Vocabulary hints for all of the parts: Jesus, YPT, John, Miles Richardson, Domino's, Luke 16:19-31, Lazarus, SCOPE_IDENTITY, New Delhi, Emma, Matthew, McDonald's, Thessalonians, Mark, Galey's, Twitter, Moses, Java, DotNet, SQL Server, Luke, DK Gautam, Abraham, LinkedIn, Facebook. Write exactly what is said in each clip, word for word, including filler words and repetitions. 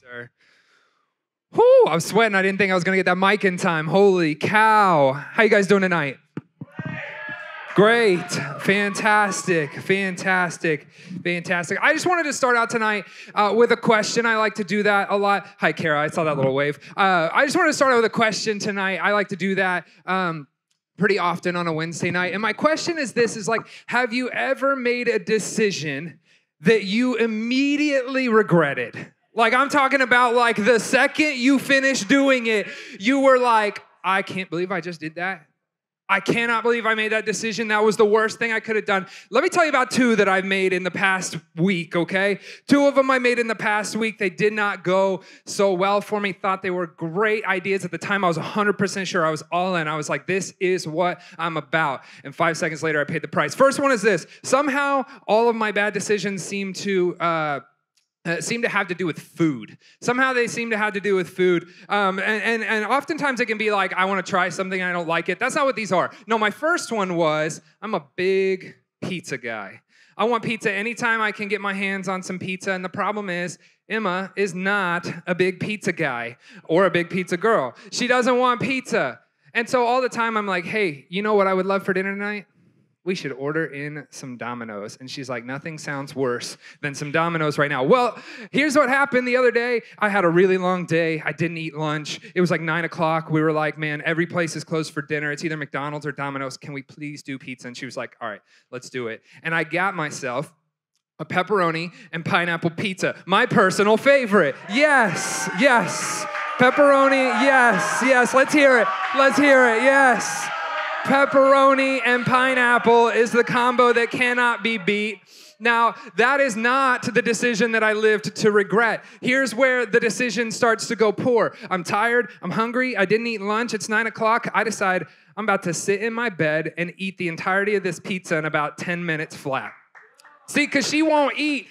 sir. Whew, I'm sweating. I didn't think I was going to get that mic in time. Holy cow. How you guys doing tonight? Great. Fantastic. Fantastic. Fantastic. I just wanted to start out tonight uh, with a question. I like to do that a lot. Hi, Kara. I saw that little wave. Uh, I just wanted to start out with a question tonight. I like to do that um, pretty often on a Wednesday night. And my question is this, is like, have you ever made a decision that you immediately regretted? Like, I'm talking about like the second you finished doing it, you were like, I can't believe I just did that. I cannot believe I made that decision. That was the worst thing I could have done. Let me tell you about two that I've made in the past week, okay? Two of them I made in the past week. They did not go so well for me. Thought they were great ideas at the time. I was one hundred percent sure. I was all in. I was like, this is what I'm about. And five seconds later, I paid the price. First one is this. Somehow, all of my bad decisions seem to... Uh, Uh, seem to have to do with food. Somehow they seem to have to do with food. Um, and, and, and oftentimes it can be like, I want to try something and I don't like it. That's not what these are. No, my first one was, I'm a big pizza guy. I want pizza anytime I can get my hands on some pizza. And the problem is, Emma is not a big pizza guy or a big pizza girl. She doesn't want pizza. And so all the time I'm like, hey, you know what I would love for dinner tonight? We should order in some Domino's. And she's like, nothing sounds worse than some Domino's right now. Well, here's what happened the other day. I had a really long day. I didn't eat lunch. It was like nine o'clock. We were like, man, every place is closed for dinner. It's either McDonald's or Domino's. Can we please do pizza? And she was like, all right, let's do it. And I got myself a pepperoni and pineapple pizza, my personal favorite. Yes, yes. Pepperoni, yes, yes. Let's hear it. Let's hear it, yes. Pepperoni and pineapple is the combo that cannot be beat. Now, that is not the decision that I lived to regret. Here's where the decision starts to go poor. I'm tired. I'm hungry. I didn't eat lunch. It's nine o'clock. I decide I'm about to sit in my bed and eat the entirety of this pizza in about ten minutes flat. See, because she won't eat.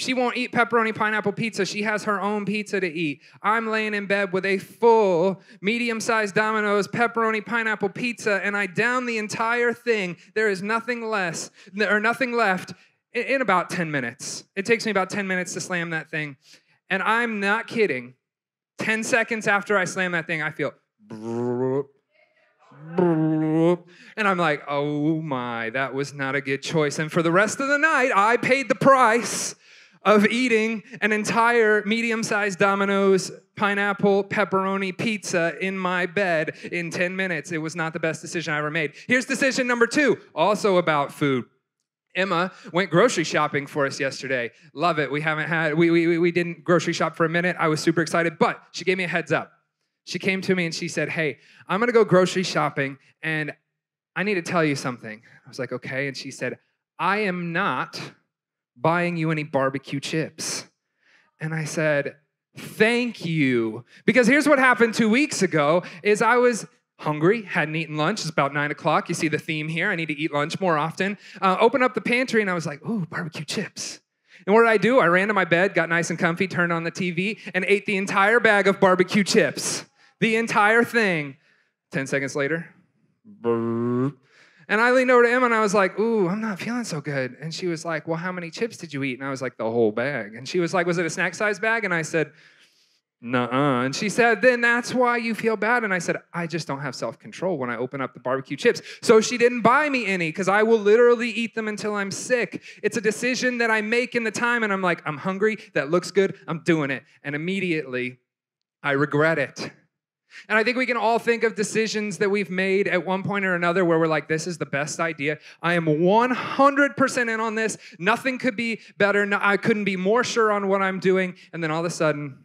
She won't eat pepperoni pineapple pizza. She has her own pizza to eat. I'm laying in bed with a full medium-sized Domino's pepperoni pineapple pizza, and I down the entire thing. There is nothing less, or nothing left in about ten minutes. It takes me about ten minutes to slam that thing. And I'm not kidding. ten seconds after I slam that thing, I feel... And I'm like, oh my, that was not a good choice. And for the rest of the night, I paid the price of eating an entire medium-sized Domino's pineapple pepperoni pizza in my bed in ten minutes. It was not the best decision I ever made. Here's decision number two, also about food. Emma went grocery shopping for us yesterday. Love it. We haven't had, we, we, we didn't grocery shop for a minute. I was super excited, but she gave me a heads up. She came to me and she said, hey, I'm going to go grocery shopping and I need to tell you something. I was like, okay. And she said, I am not buying you any barbecue chips. And I said, thank you. Because here's what happened two weeks ago is I was hungry, hadn't eaten lunch. It's about nine o'clock. You see the theme here. I need to eat lunch more often. Uh, open up the pantry and I was like, ooh, barbecue chips. And what did I do? I ran to my bed, got nice and comfy, turned on the T V and ate the entire bag of barbecue chips. The entire thing. Ten seconds later, and I leaned over to Emma and I was like, ooh, I'm not feeling so good. And she was like, well, how many chips did you eat? And I was like, the whole bag. And she was like, was it a snack size bag? And I said, nuh-uh. And she said, then that's why you feel bad. And I said, I just don't have self-control when I open up the barbecue chips. So she didn't buy me any because I will literally eat them until I'm sick. It's a decision that I make in the time. And I'm like, I'm hungry. That looks good. I'm doing it. And immediately I regret it. And I think we can all think of decisions that we've made at one point or another where we're like, this is the best idea. I am one hundred percent in on this. Nothing could be better. No, I couldn't be more sure on what I'm doing. And then all of a sudden,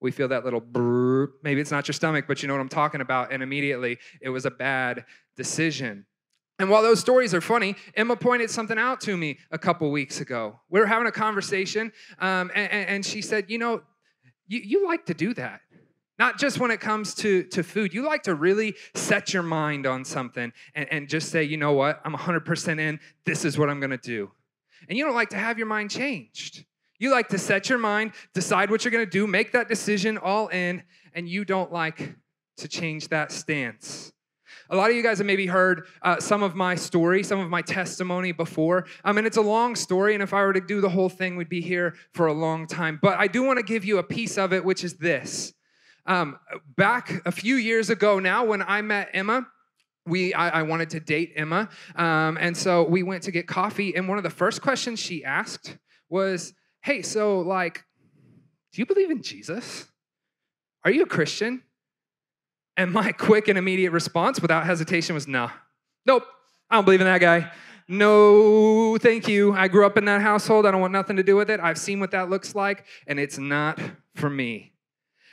we feel that little brrr. Maybe it's not your stomach, but you know what I'm talking about. And immediately, it was a bad decision. And while those stories are funny, Emma pointed something out to me a couple weeks ago. We were having a conversation, um, and, and she said, you know, you, you like to do that. Not just when it comes to, to food. You like to really set your mind on something and, and just say, you know what, I'm one hundred percent in. This is what I'm going to do. And you don't like to have your mind changed. You like to set your mind, decide what you're going to do, make that decision all in, and you don't like to change that stance. A lot of you guys have maybe heard uh, some of my story, some of my testimony before. I mean, it's a long story, and if I were to do the whole thing, we'd be here for a long time. But I do want to give you a piece of it, which is this. Um, back a few years ago now, when I met Emma, we I, I wanted to date Emma. Um, and so we went to get coffee, and one of the first questions she asked was, hey, so, like, do you believe in Jesus? Are you a Christian? And my quick and immediate response without hesitation was, no. Nah. Nope, I don't believe in that guy. No, thank you. I grew up in that household. I don't want nothing to do with it. I've seen what that looks like, and it's not for me.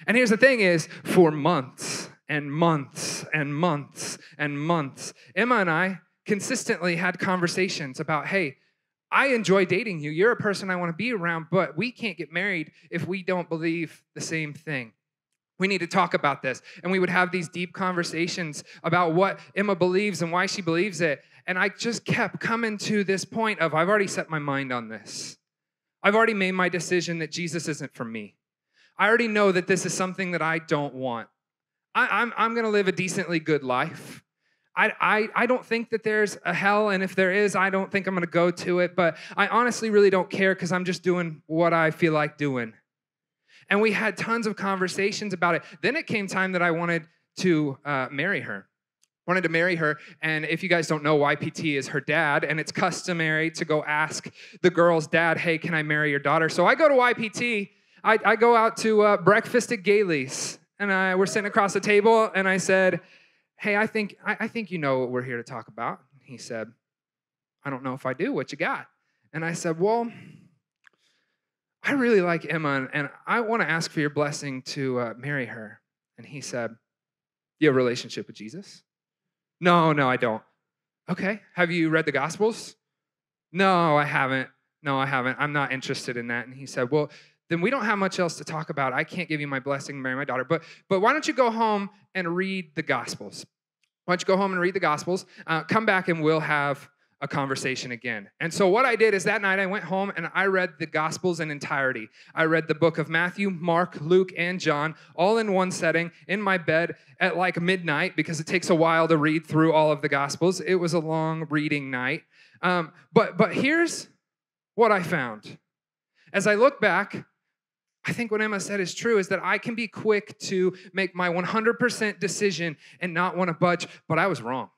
And here's the thing is, for months and months and months and months, Emma and I consistently had conversations about, hey, I enjoy dating you. You're a person I want to be around, but we can't get married if we don't believe the same thing. We need to talk about this. And we would have these deep conversations about what Emma believes and why she believes it. And I just kept coming to this point of, I've already set my mind on this. I've already made my decision that Jesus isn't for me. I already know that this is something that I don't want. I, I'm, I'm going to live a decently good life. I, I, I don't think that there's a hell, and if there is, I don't think I'm going to go to it, but I honestly really don't care because I'm just doing what I feel like doing. And we had tons of conversations about it. Then it came time that I wanted to uh, marry her. Wanted to marry her, and if you guys don't know, Y P T is her dad, and it's customary to go ask the girl's dad, hey, can I marry your daughter? So I go to Y P T. I, I go out to uh, breakfast at Galey's, and I, we're sitting across the table, and I said, hey, I think, I, I think you know what we're here to talk about. He said, I don't know if I do. What you got? And I said, well, I really like Emma, and I want to ask for your blessing to uh, marry her. And he said, you have a relationship with Jesus? No, no, I don't. Okay. Have you read the Gospels? No, I haven't. No, I haven't. I'm not interested in that. And he said, well, then we don't have much else to talk about. I can't give you my blessing to marry my daughter. But, but why don't you go home and read the Gospels? Why don't you go home and read the Gospels? Uh, come back, and we'll have a conversation again. And so what I did is that night I went home and I read the Gospels in entirety. I read the book of Matthew, Mark, Luke, and John, all in one setting in my bed at like midnight, because it takes a while to read through all of the Gospels. It was a long reading night. Um, but, but here's what I found. As I look back, I think what Emma said is true, is that I can be quick to make my one hundred percent decision and not want to budge, but I was wrong.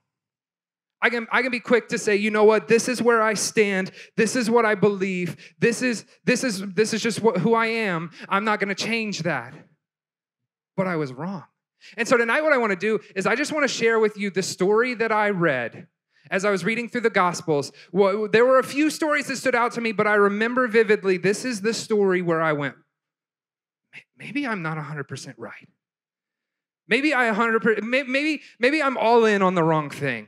I can, I can be quick to say, you know what, this is where I stand. This is what I believe. This is, this is, this is just what, who I am. I'm not going to change that. But I was wrong. And so tonight what I want to do is I just want to share with you the story that I read as I was reading through the Gospels. Well, there were a few stories that stood out to me, but I remember vividly, this is the story where I went, maybe I'm not one hundred percent right. Maybe I one hundred percent, maybe, maybe I'm all in on the wrong thing.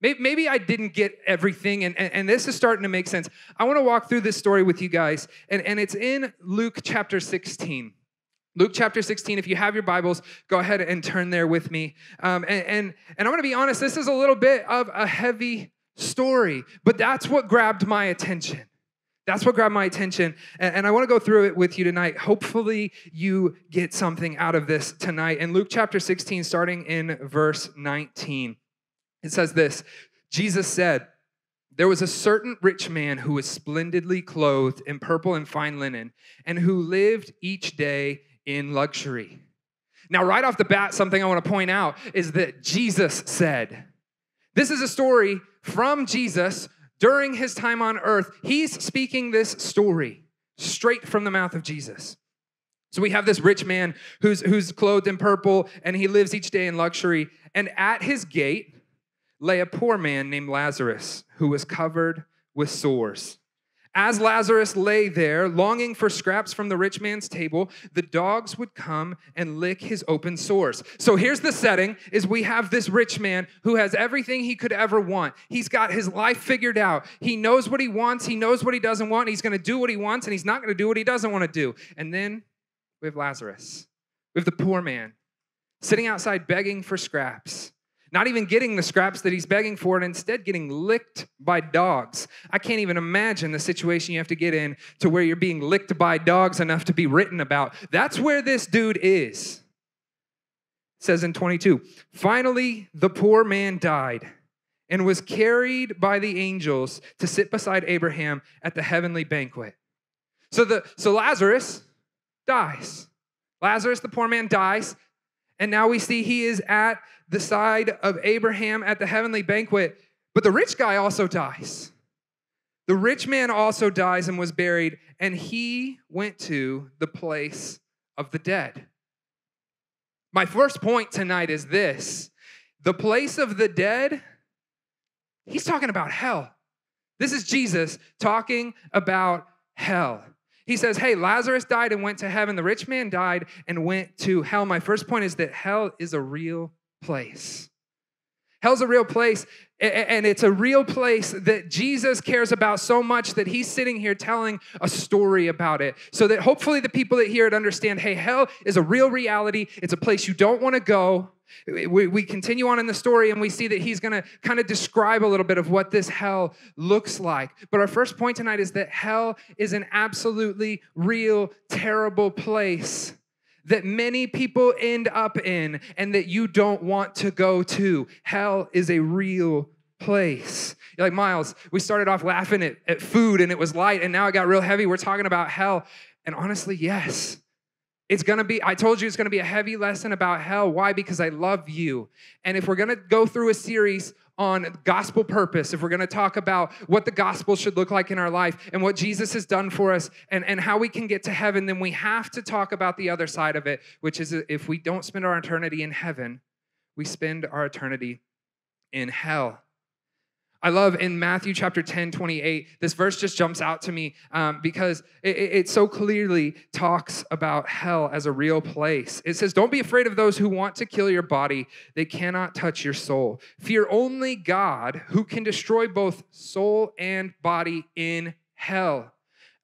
Maybe I didn't get everything, and, and, and this is starting to make sense. I want to walk through this story with you guys, and, and it's in Luke chapter sixteen. Luke chapter sixteen, if you have your Bibles, go ahead and turn there with me. Um, and, and, and I'm going to be honest, this is a little bit of a heavy story, but that's what grabbed my attention. That's what grabbed my attention, and, and I want to go through it with you tonight. Hopefully, you get something out of this tonight. In Luke chapter sixteen, starting in verse nineteen. It says this, Jesus said, there was a certain rich man who was splendidly clothed in purple and fine linen and who lived each day in luxury. Now, right off the bat, something I want to point out is that Jesus said. This is a story from Jesus during his time on earth. He's speaking this story straight from the mouth of Jesus. So we have this rich man who's, who's clothed in purple, and he lives each day in luxury, and at his gate lay a poor man named Lazarus, who was covered with sores. As Lazarus lay there, longing for scraps from the rich man's table, the dogs would come and lick his open sores. So here's the setting, is we have this rich man who has everything he could ever want. He's got his life figured out. He knows what he wants. He knows what he doesn't want. He's going to do what he wants, and he's not going to do what he doesn't want to do. And then we have Lazarus, we have the poor man, sitting outside begging for scraps. Not even getting the scraps that he's begging for, and instead getting licked by dogs. I can't even imagine the situation you have to get in to where you're being licked by dogs enough to be written about. That's where this dude is. says in twenty-two, finally, the poor man died and was carried by the angels to sit beside Abraham at the heavenly banquet. So the so Lazarus dies. Lazarus, the poor man, dies. And now we see he is at the side of Abraham at the heavenly banquet. But the rich guy also dies. The rich man also dies and was buried, and he went to the place of the dead. My first point tonight is this. The place of the dead, he's talking about hell. This is Jesus talking about hell. He says, hey, Lazarus died and went to heaven. The rich man died and went to hell. My first point is that hell is a real place. Hell's a real place, and it's a real place that Jesus cares about so much that he's sitting here telling a story about it so that hopefully the people that hear it understand, hey, hell is a real reality. It's a place you don't want to go. We, we continue on in the story, and we see that he's going to kind of describe a little bit of what this hell looks like. But our first point tonight is that hell is an absolutely real, terrible place that many people end up in and that you don't want to go to. Hell is a real place. You're like, Miles, we started off laughing at, at food and it was light and now it got real heavy. We're talking about hell. And honestly, yes. It's going to be, I told you it's going to be a heavy lesson about hell. Why? Because I love you. And if we're going to go through a series on gospel purpose, if we're going to talk about what the gospel should look like in our life and what Jesus has done for us and, and how we can get to heaven, then we have to talk about the other side of it, which is if we don't spend our eternity in heaven, we spend our eternity in hell. I love in Matthew chapter ten, twenty-eight, this verse just jumps out to me um, because it, it so clearly talks about hell as a real place. It says, don't be afraid of those who want to kill your body. They cannot touch your soul. Fear only God, who can destroy both soul and body in hell.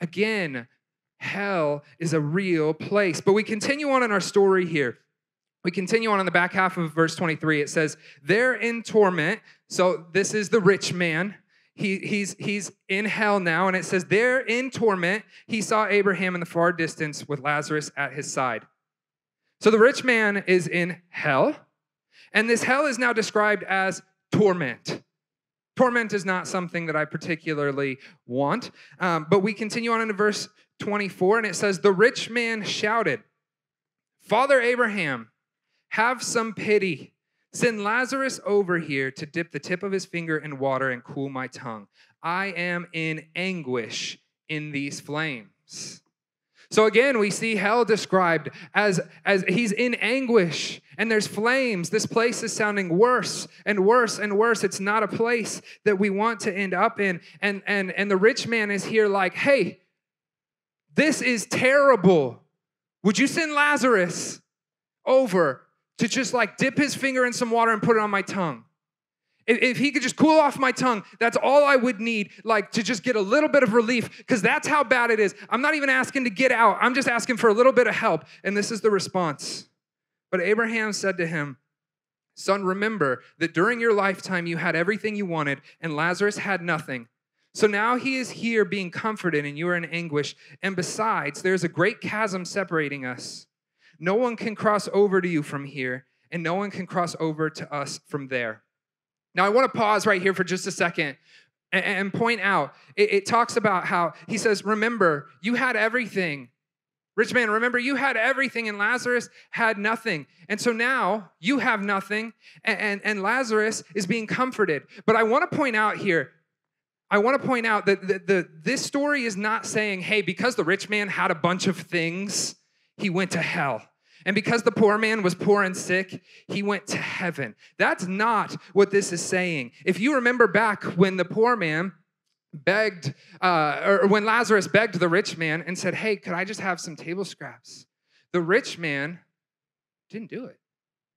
Again, hell is a real place. But we continue on in our story here. We continue on in the back half of verse twenty-three. It says, they're in torment. So this is the rich man. He, he's, he's in hell now. And it says, they're in torment. He saw Abraham in the far distance with Lazarus at his side. So the rich man is in hell. And this hell is now described as torment. Torment is not something that I particularly want. Um, but we continue on into verse twenty-four. And it says, the rich man shouted, Father Abraham, have some pity. Send Lazarus over here to dip the tip of his finger in water and cool my tongue. I am in anguish in these flames. So again, we see hell described as, as he's in anguish and there's flames. This place is sounding worse and worse and worse. It's not a place that we want to end up in. And, and, and the rich man is here like, hey, this is terrible. Would you send Lazarus over to just like dip his finger in some water and put it on my tongue? If, if he could just cool off my tongue, that's all I would need, like to just get a little bit of relief, because that's how bad it is. I'm not even asking to get out. I'm just asking for a little bit of help. And this is the response. But Abraham said to him, son, remember that during your lifetime you had everything you wanted and Lazarus had nothing. So now he is here being comforted and you are in anguish. And besides, there's a great chasm separating us. No one can cross over to you from here, and no one can cross over to us from there. Now, I want to pause right here for just a second and, and point out, it, it talks about how he says, remember, you had everything. Rich man, remember, you had everything, and Lazarus had nothing. And so now you have nothing, and, and, and Lazarus is being comforted. But I want to point out here, I want to point out that the, the, this story is not saying, hey, because the rich man had a bunch of things, he went to hell. And because the poor man was poor and sick, he went to heaven. That's not what this is saying. If you remember back when the poor man begged, uh, or when Lazarus begged the rich man and said, hey, could I just have some table scraps? The rich man didn't do it.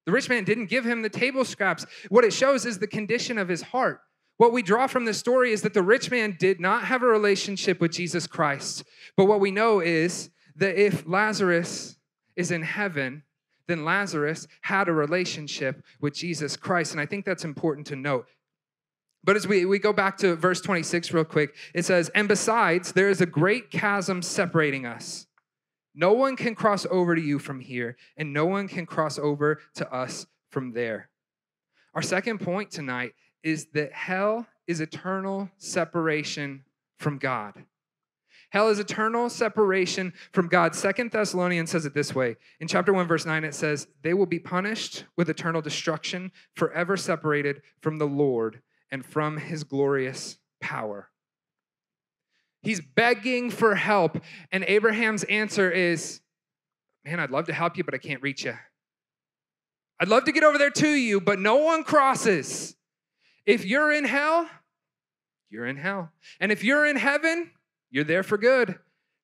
The rich man didn't give him the table scraps. What it shows is the condition of his heart. What we draw from this story is that the rich man did not have a relationship with Jesus Christ. But what we know is that if Lazarus is in heaven, then Lazarus had a relationship with Jesus Christ. And I think that's important to note. But as we, we go back to verse twenty-six real quick, it says, and besides, there is a great chasm separating us. No one can cross over to you from here, and no one can cross over to us from there. Our second point tonight is that hell is eternal separation from God. Hell is eternal separation from God. Second Thessalonians says it this way. In chapter one, verse nine, it says, they will be punished with eternal destruction, forever separated from the Lord and from his glorious power. He's begging for help. And Abraham's answer is, man, I'd love to help you, but I can't reach you. I'd love to get over there to you, but no one crosses. If you're in hell, you're in hell. And if you're in heaven, you're there for good.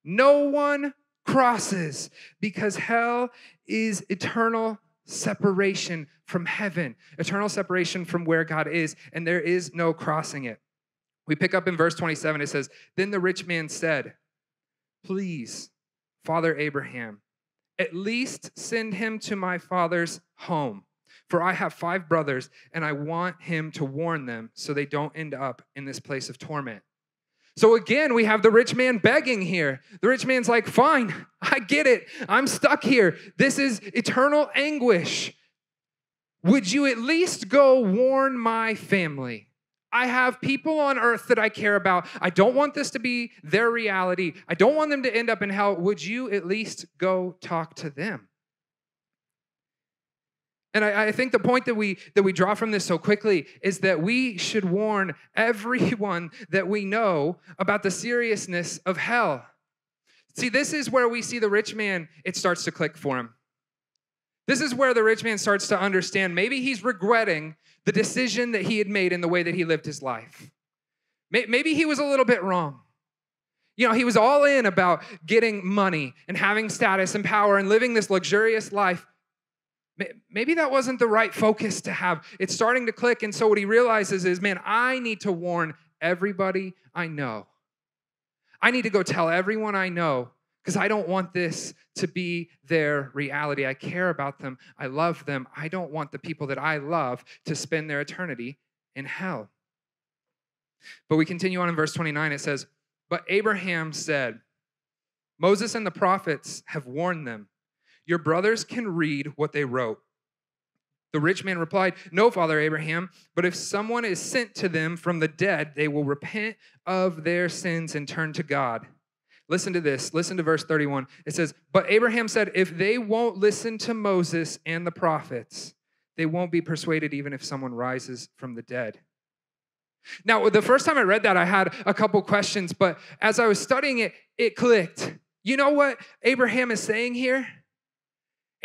No one crosses, because hell is eternal separation from heaven, eternal separation from where God is, and there is no crossing it. We pick up in verse twenty-seven, it says, then the rich man said, please, Father Abraham, at least send him to my father's home, for I have five brothers, and I want him to warn them so they don't end up in this place of torment. So again, we have the rich man begging here. The rich man's like, fine, I get it. I'm stuck here. This is eternal anguish. Would you at least go warn my family? I have people on earth that I care about. I don't want this to be their reality. I don't want them to end up in hell. Would you at least go talk to them? And I, I think the point that we that we draw from this so quickly is that we should warn everyone that we know about the seriousness of hell. See, this is where we see the rich man, it starts to click for him. This is where the rich man starts to understand. Maybe he's regretting the decision that he had made in the way that he lived his life. Maybe he was a little bit wrong. You know, he was all in about getting money and having status and power and living this luxurious life. Maybe that wasn't the right focus to have. It's starting to click, and so what he realizes is, man, I need to warn everybody I know. I need to go tell everyone I know, because I don't want this to be their reality. I care about them. I love them. I don't want the people that I love to spend their eternity in hell. But we continue on in verse twenty-nine. It says, but Abraham said, Moses and the prophets have warned them. Your brothers can read what they wrote. The rich man replied, no, Father Abraham, but if someone is sent to them from the dead, they will repent of their sins and turn to God. Listen to this. Listen to verse thirty-one. It says, but Abraham said, if they won't listen to Moses and the prophets, they won't be persuaded even if someone rises from the dead. Now, the first time I read that, I had a couple questions, but as I was studying it, it clicked. You know what Abraham is saying here?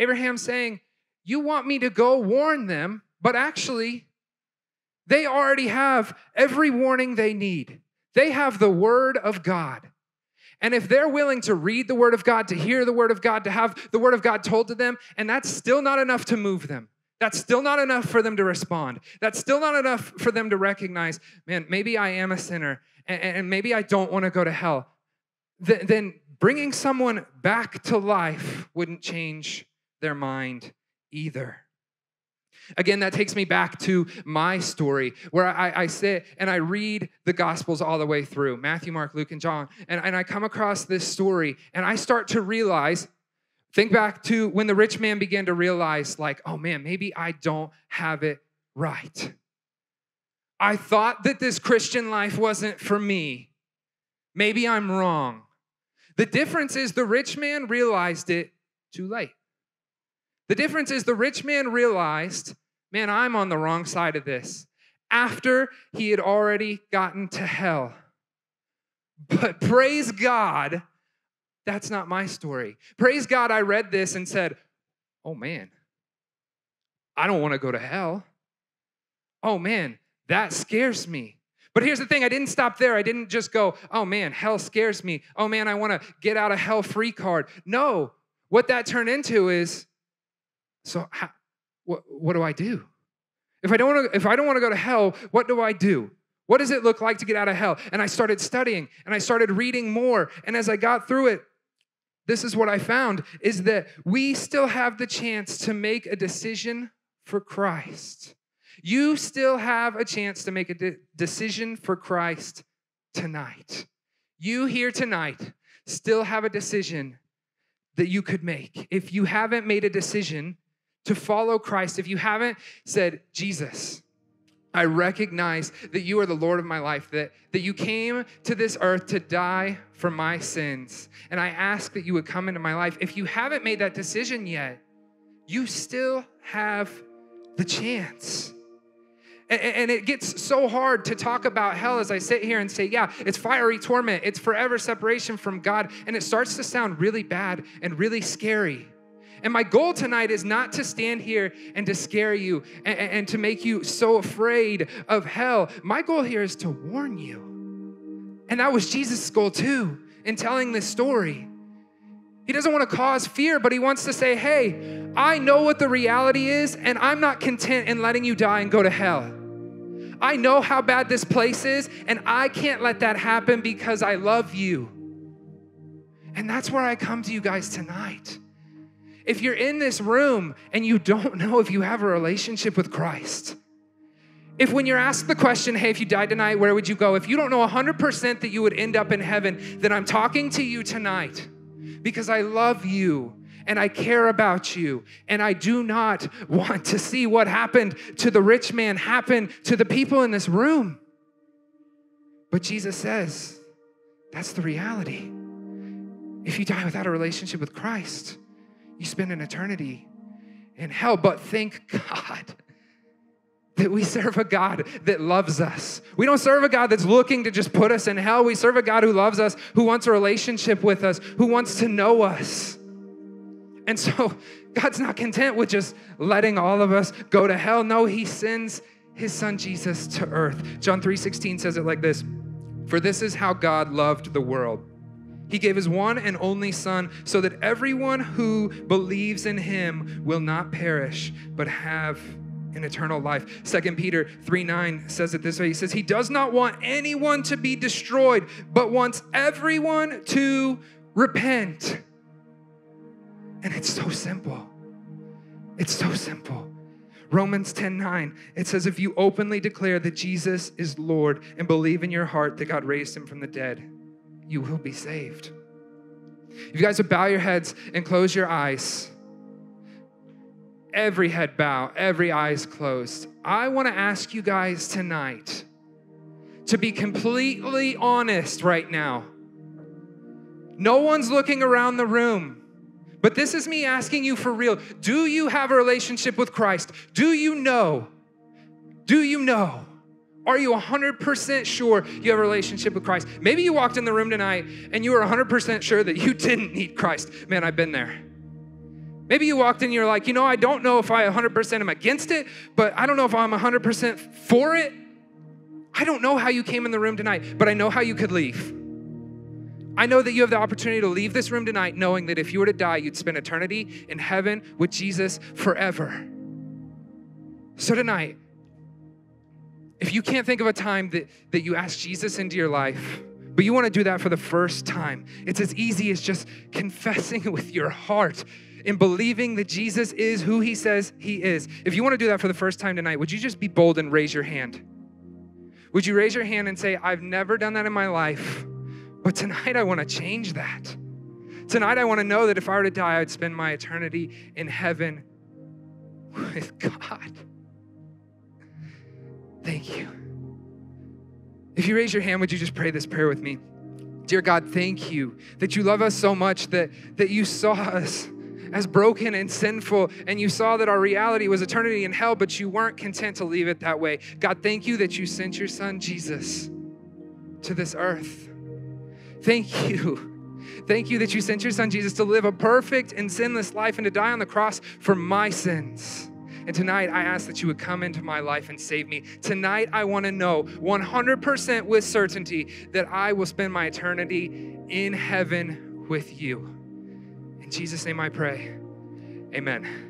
Abraham's saying, you want me to go warn them, but actually, they already have every warning they need. They have the word of God. And if they're willing to read the word of God, to hear the word of God, to have the word of God told to them, and that's still not enough to move them. That's still not enough for them to respond. That's still not enough for them to recognize, man, maybe I am a sinner, and, and maybe I don't want to go to hell. Th- then bringing someone back to life wouldn't change their mind either. Again, that takes me back to my story where I, I sit and I read the Gospels all the way through, Matthew, Mark, Luke, and John, and, and I come across this story and I start to realize, think back to when the rich man began to realize like, oh man, maybe I don't have it right. I thought that this Christian life wasn't for me. Maybe I'm wrong. The difference is the rich man realized it too late. The difference is the rich man realized, man, I'm on the wrong side of this, after he had already gotten to hell. But praise God, that's not my story. Praise God, I read this and said, oh man, I don't want to go to hell. Oh man, that scares me. But here's the thing, I didn't stop there. I didn't just go, oh man, hell scares me. Oh man, I want to get out of hell free card. No, what that turned into is, so how, what, what do I do? If I don't want to, if I don't want to go to hell, what do I do? What does it look like to get out of hell? And I started studying and I started reading more. And as I got through it, this is what I found is that we still have the chance to make a decision for Christ. You still have a chance to make a de- decision for Christ tonight. You here tonight still have a decision that you could make. If you haven't made a decision to follow Christ, if you haven't said, Jesus, I recognize that you are the Lord of my life, that, that you came to this earth to die for my sins. And I ask that you would come into my life. If you haven't made that decision yet, you still have the chance. And, and it gets so hard to talk about hell as I sit here and say, yeah, it's fiery torment. It's forever separation from God. And it starts to sound really bad and really scary. And my goal tonight is not to stand here and to scare you and, and to make you so afraid of hell. My goal here is to warn you. And that was Jesus' goal too in telling this story. He doesn't want to cause fear, but he wants to say, hey, I know what the reality is, and I'm not content in letting you die and go to hell. I know how bad this place is, and I can't let that happen because I love you. And that's where I come to you guys tonight. If you're in this room and you don't know if you have a relationship with Christ, if when you're asked the question, hey, if you died tonight, where would you go? If you don't know one hundred percent that you would end up in heaven, then I'm talking to you tonight because I love you and I care about you and I do not want to see what happened to the rich man happen to the people in this room. But Jesus says, that's the reality. If you die without a relationship with Christ, you spend an eternity in hell. But thank God that we serve a God that loves us. We don't serve a God that's looking to just put us in hell. We serve a God who loves us, who wants a relationship with us, who wants to know us. And so God's not content with just letting all of us go to hell. No, he sends his son Jesus to earth. John three sixteen says it like this, for this is how God loved the world. He gave his one and only son so that everyone who believes in him will not perish, but have an eternal life. Second Peter three nine says it this way. He says, he does not want anyone to be destroyed, but wants everyone to repent. And it's so simple. It's so simple. Romans ten nine, it says, if you openly declare that Jesus is Lord and believe in your heart that God raised him from the dead, you will be saved. If you guys would bow your heads and close your eyes, every head bow, every eyes closed. I want to ask you guys tonight to be completely honest right now. No one's looking around the room, but this is me asking you for real. Do you have a relationship with Christ? Do you know? Do you know? Are you one hundred percent sure you have a relationship with Christ? Maybe you walked in the room tonight and you were one hundred percent sure that you didn't need Christ. Man, I've been there. Maybe you walked in and you're like, you know, I don't know if I one hundred percent am against it, but I don't know if I'm one hundred percent for it. I don't know how you came in the room tonight, but I know how you could leave. I know that you have the opportunity to leave this room tonight knowing that if you were to die, you'd spend eternity in heaven with Jesus forever. So tonight, if you can't think of a time that, that you asked Jesus into your life, but you want to do that for the first time, it's as easy as just confessing with your heart and believing that Jesus is who he says he is. If you want to do that for the first time tonight, would you just be bold and raise your hand? Would you raise your hand and say, I've never done that in my life, but tonight I want to change that. Tonight I want to know that if I were to die, I'd spend my eternity in heaven with God. Thank you. If you raise your hand, would you just pray this prayer with me? Dear God, thank you that you love us so much that, that you saw us as broken and sinful, and you saw that our reality was eternity in hell, but you weren't content to leave it that way. God, thank you that you sent your son, Jesus, to this earth. Thank you. Thank you that you sent your son, Jesus, to live a perfect and sinless life and to die on the cross for my sins. And tonight, I ask that you would come into my life and save me. Tonight, I want to know one hundred percent with certainty that I will spend my eternity in heaven with you. In Jesus' name I pray, amen.